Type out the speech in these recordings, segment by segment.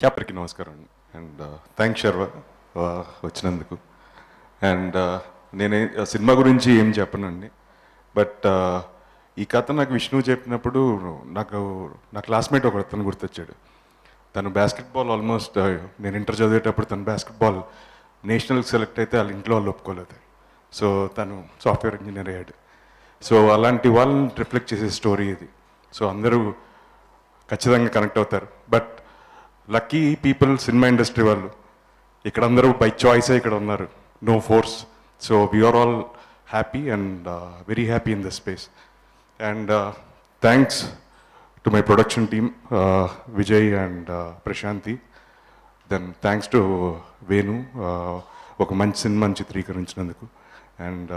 Yapriki Namaskaran and thanks Sharva Vachinanduku. And Nene Cinema Gurinchi em Japanandi. But ee katha naaku Vishnu cheppinappudu na classmate oka athanu gurtachadu. Tanu basketball almost nenu inter chadavetapudu tanu basketball national select ayithe all intlo all oppukoledu. So tanu software engineer ayyadu. So alanti vallu reflect chese story idi. So andaru kachithanga connect avutaru. But lucky people cinema industry vallu ikkada andaru by choice ikkada unnaru. No force. So we are all happy and very happy in this space. And thanks to my production team, Vijay and Prashanti. Then thanks to Venu, and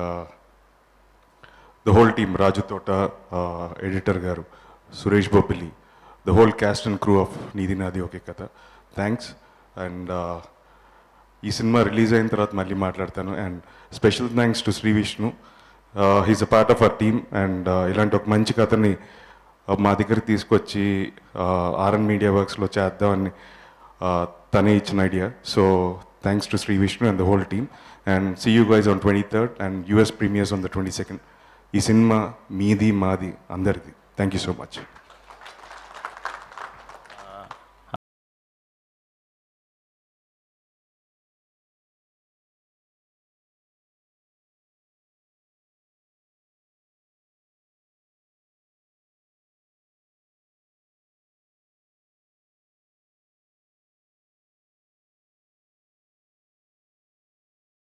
the whole team, Raju Thota, Editor Garu, Suresh Bhopili, the whole cast and crew of Needi Naadi Oke Katha. Thanks. And this cinema release and special thanks to Sri Vishnu. He's a part of our team and ilanti oka manchi kathani ma diggariki teesukochi RN Media Works lo cheddamani tane ichina idea. So thanks to Sri Vishnu and the whole team, and see you guys on 23rd and US premieres on the 22nd. Ee cinema meedi maadi andaridi. Thank you so much.